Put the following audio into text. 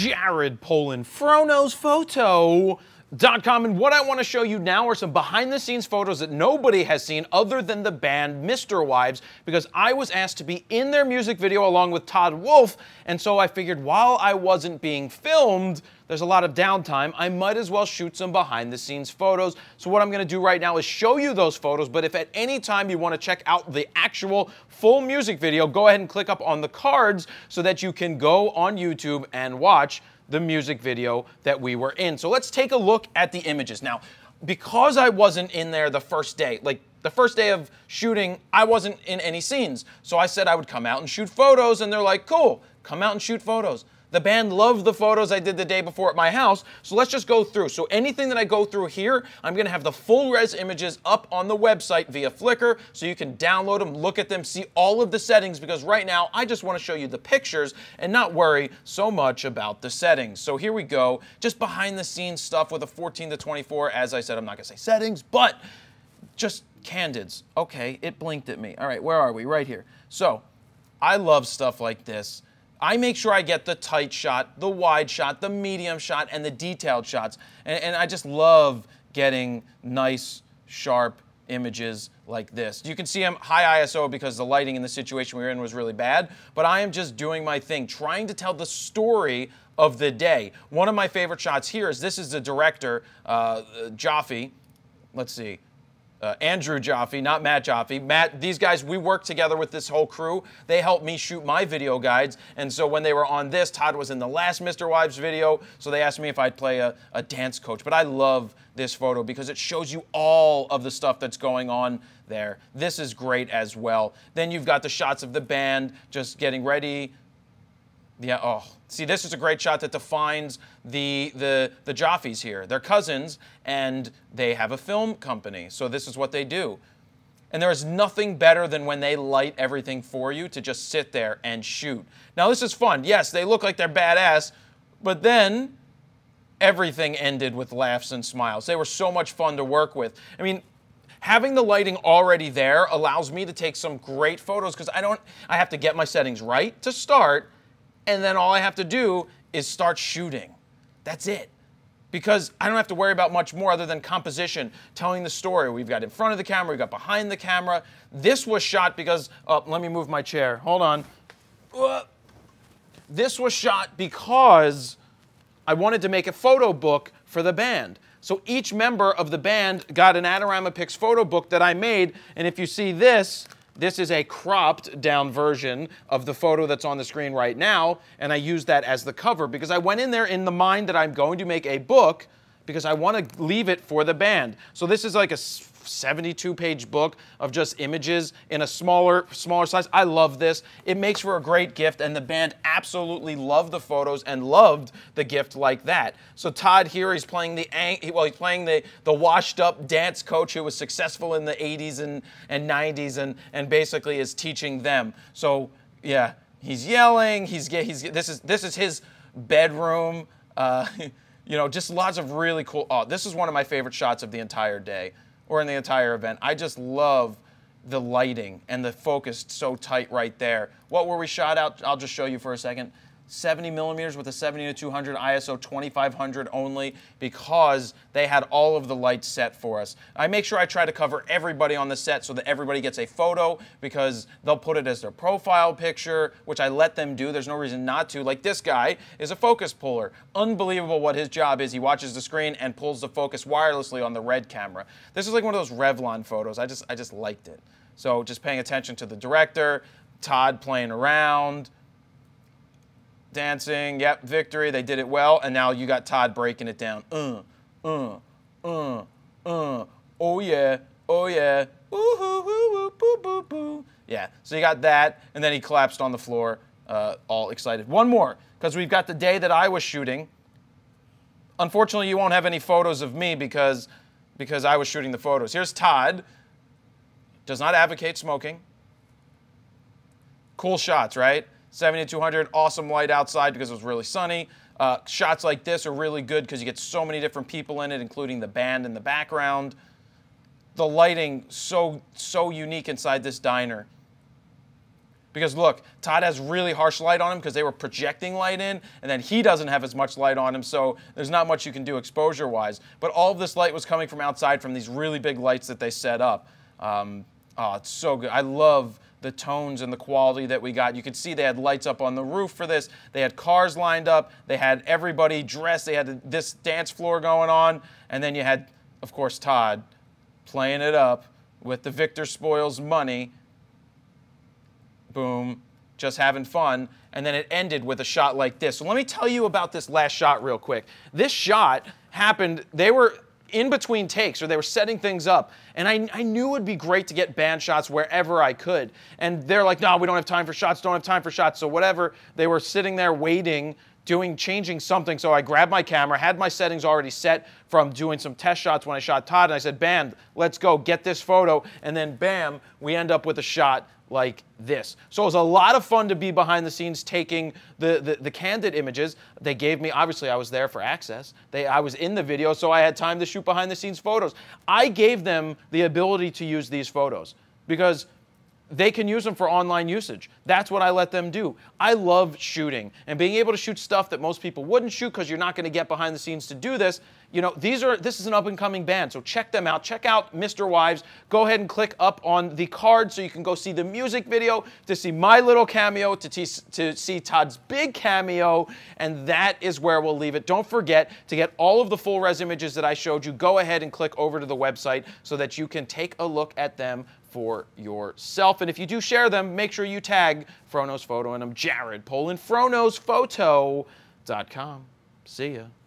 Jared Polin, FroKnowsPhoto.com, and what I want to show you now are some behind the scenes photos that nobody has seen other than the band MisterWives, because I was asked to be in their music video along with Todd Wolf, and so I figured while I wasn't being filmed, there's a lot of downtime, I might as well shoot some behind the scenes photos. So what I'm going to do right now is show you those photos, but if at any time you want to check out the actual full music video, go ahead and click up on the cards so that you can go on YouTube and watch the music video that we were in. So let's take a look at the images. Now, because I wasn't in there the first day, like the first day of shooting, I wasn't in any scenes. So I said I would come out and shoot photos, and they're like, cool, come out and shoot photos. The band loved the photos I did the day before at my house, so let's just go through. So anything that I go through here, I'm gonna have the full res images up on the website via Flickr, so you can download them, look at them, see all of the settings, because right now I just wanna show you the pictures and not worry so much about the settings. So here we go, just behind the scenes stuff with a 14 to 24, as I said, I'm not gonna say settings, but just candids. Okay, it blinked at me. All right, where are we? Right here. So I love stuff like this. I make sure I get the tight shot, the wide shot, the medium shot, and the detailed shots. And I just love getting nice, sharp images like this. You can see I'm high ISO because the lighting in the situation we were in was really bad, but I am just doing my thing, trying to tell the story of the day. One of my favorite shots here is, this is the director, Jaffe. Let's see. Andrew Jaffe, not Matt Jaffe. Matt, these guys, we worked together with this whole crew. They helped me shoot my video guides, and so when they were on this, Todd was in the last MisterWives video, so they asked me if I'd play a dance coach. But I love this photo because it shows you all of the stuff that's going on there. This is great as well. Then you've got the shots of the band just getting ready. Yeah, oh. See, this is a great shot that defines the Jaffes here. They're cousins, and they have a film company, so this is what they do. And there is nothing better than when they light everything for you to just sit there and shoot. Now, this is fun. Yes, they look like they're badass, but then everything ended with laughs and smiles. They were so much fun to work with. I mean, having the lighting already there allows me to take some great photos, because I have to get my settings right to start, and then all I have to do is start shooting. That's it. Because I don't have to worry about much more other than composition, telling the story. We've got in front of the camera, we've got behind the camera. This was shot because, let me move my chair, hold on. This was shot because I wanted to make a photo book for the band. So each member of the band got an AdoramaPix photo book that I made, and if you see this, this is a cropped down version of the photo that's on the screen right now, and I use that as the cover because I went in there in the mind that I'm going to make a book because I want to leave it for the band. So this is like a 72-page book of just images in a smaller size. I love this. It makes for a great gift, and the band absolutely loved the photos and loved the gift like that. So Todd here, he's playing the washed-up dance coach who was successful in the 80s and 90s and basically is teaching them. So yeah, he's yelling. This is his bedroom. You know, just lots of really cool. Oh, this is one of my favorite shots of the entire day, or in the entire event. I just love the lighting and the focus so tight right there. What were we shot out? I'll just show you for a second. 70 millimeters with a 70 to 200 ISO 2500 only, because they had all of the lights set for us. I make sure I try to cover everybody on the set so that everybody gets a photo, because they'll put it as their profile picture, which I let them do. There's no reason not to. Like, this guy is a focus puller. Unbelievable what his job is. He watches the screen and pulls the focus wirelessly on the Red camera. This is like one of those Revlon photos. I just liked it. So just paying attention to the director, Todd playing around, dancing, yep, victory, they did it well, and now you got Todd breaking it down. Oh yeah, oh yeah, ooh, boo, boo, boo. Yeah, so you got that, and then he collapsed on the floor, all excited. One more, because we've got the day that I was shooting. Unfortunately, you won't have any photos of me because I was shooting the photos. Here's Todd, does not advocate smoking. Cool shots, right? 7200, awesome light outside because it was really sunny. Shots like this are really good because you get so many different people in it, including the band in the background. The lighting so unique inside this diner. Because look, Todd has really harsh light on him because they were projecting light in, and then he doesn't have as much light on him, so there's not much you can do exposure-wise. But all of this light was coming from outside from these really big lights that they set up. Oh, it's so good. I love the tones and the quality that we got. You could see they had lights up on the roof for this. They had cars lined up. They had everybody dressed. They had this dance floor going on. And then you had, of course, Todd playing it up with the Victor Spoils money. Boom, just having fun, and then it ended with a shot like this. So let me tell you about this last shot real quick. This shot happened, they were in between takes, or they were setting things up, and I knew it would be great to get band shots wherever I could. And they're like, no, we don't have time for shots, don't have time for shots, so whatever. They were sitting there waiting, changing something, so I grabbed my camera, had my settings already set from doing some test shots when I shot Todd, and I said, bam, let's go, get this photo, and then bam, we end up with a shot like this. So it was a lot of fun to be behind the scenes taking the candid images. They gave me, obviously I was there for access. I was in the video, so I had time to shoot behind the scenes photos. I gave them the ability to use these photos because they can use them for online usage. That's what I let them do. I love shooting and being able to shoot stuff that most people wouldn't shoot because you're not going to get behind the scenes to do this. You know, this is an up-and-coming band, so check them out. Check out MisterWives. Go ahead and click up on the card so you can go see the music video, to see my little cameo, to see Todd's big cameo, and that is where we'll leave it. Don't forget to get all of the full res images that I showed you. Go ahead and click over to the website so that you can take a look at them for yourself. And if you do share them, make sure you tag FroKnowsPhoto, and I'm Jared Polin, FroKnowsPhoto.com. See ya.